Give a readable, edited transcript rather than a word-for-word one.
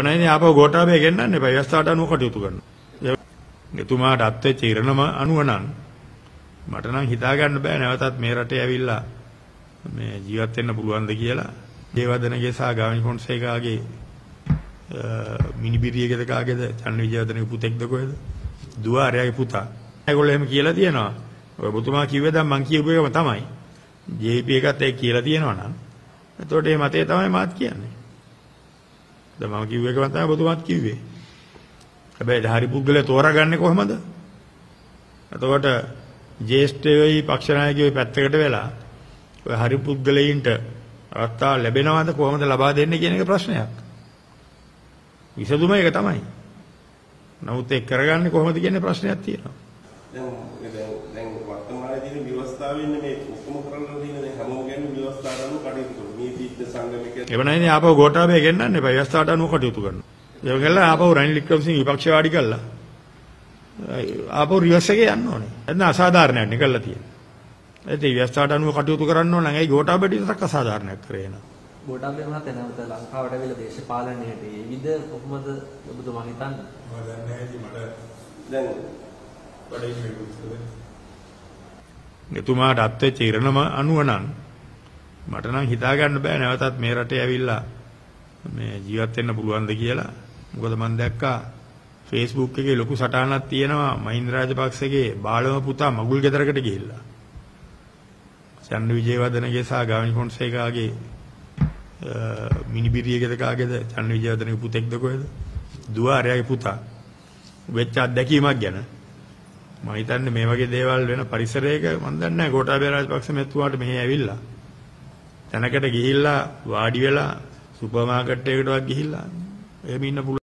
වනයිනේ ආපහු ගෝඨාභය ගෙන්නන්න එපා. ව්‍යවස්ථාවට අනුව කටයුතු කරනවා. එතුමාට අත්වෙච්ච ඉරණම අනුව නම් මට නම් හිතා ගන්න බෑ නැවතත් මේ රටේ ඇවිල්ලා මේ ජීවත් වෙන්න පුළුවන්ද කියලා. ජයවර්ධනගේ සහ ගාමිණී ෆොන්සේකාගේ මිනිබිරියගේ දකාගේද චන්න විජයවර්ධනගේ පුතෙක්ද කොහෙද? දුවාරයාගේ පුතා. ඒගොල්ලෝ එහෙම කියලා තියෙනවා. ඔබතුමා කිව්වේ දැන් මං කියපු එකම තමයි. JP එකත් ඒක කියලා තියෙනවා නම් එතකොට මේ මතය තමයි මාත් කියන්නේ. දැන් මම කිව්ව එකම තමයි ඔබතුමාත් කිව්වේ. හැබැයි හරි පුද්ගලයා තෝරාගන්නේ කොහමද? එතකොට ජේෂ්ඨයෝයි පක්ෂනායකයෝයි පැත්තකට වෙලා ඔය හරි පුද්ගලයින්ට අවස්ථාව ලැබෙනවද කොහොමද ලබා දෙන්නේ කියන එක ප්‍රශ්නයක්. විසඳුම ඒක තමයි. නමුත් ඒක කරගන්නේ කොහොමද කියන ප්‍රශ්නයක් තියෙනවා. දැන් වර්තමානයේදී විවස්ථාවෙන් මේ ඔක්කොම කරලා තියෙන දැන් හැමෝගෙම විවස්ථාවට අනුව කටයුතු කරනවා. මේ පිට සංගමයක එවනයිනේ ආපහු ගෝඨාභය ගෙන්නන්න එපා. විවස්ථාවට අනුව කටයුතු කරනවා. ඒක කළා ආපහු රනිල් වික්‍රමසිංහ විපක්ෂවාදී කළා. ආපහු රිවර්ස් එකේ යන්න ඕනේ. එතන අසාධාරණයක් නිකල්ලා තියෙනවා. ඒ ව්‍යවස්ථාවට අනුව කටයුතු කරන්න ඕන නම් ඇයි ගෝඨාභය ටිකක් අසාධාරණයක් කරේ එනවා. ගෝඨාභය මහත්තයා නැවත ලංකාවට ඇවිල්ලා දේශපාලනයට එවිද කොහොමද ඔබතුමා හිතන්නේ? මම දන්නේ නැහැ ඉතින් මට දැන් වැඩේ මේකද? එතුමාට අත්වෙච්ච ඉරණම අනුව නම් මට නම් හිතා ගන්න බෑ නැවතත් මේ රටේ ඇවිල්ලා මේ ජීවත් වෙන්න පුළුවන්ද කියලා. මොකද මම දැක්කා Facebook එකේ ලොකු සටහනක් තියෙනවා මහින්ද රාජපක්ෂගේ බාලම පුතා මගුල් ගෙදරකට ගිහිල්ලා. චන්න විජයවර්ධනගේ සහ ගාමිණී ෆොන්සේකාගේ මිනිබිරියගේ දකාගේද චන්න විජයවර්ධනගේ පුතෙක්ද කොහෙද? දුවාරයාගේ පුතා. වෙච්ච අත්දැකීමක් ගැන මම හිතන්නේ මේ වගේ දේවල් වෙන පරිසරයක මම දන්නේ නැහැ ගෝඨාභය රාජපක්ෂ මෙතුමාට මෙහි ඇවිල්ලා තැනකට ගිහිල්ලා වාඩි වෙලා සුපර් මාකට් එකකටවත් ගිහිල්ලා එහෙම ඉන්න පුළුවන්.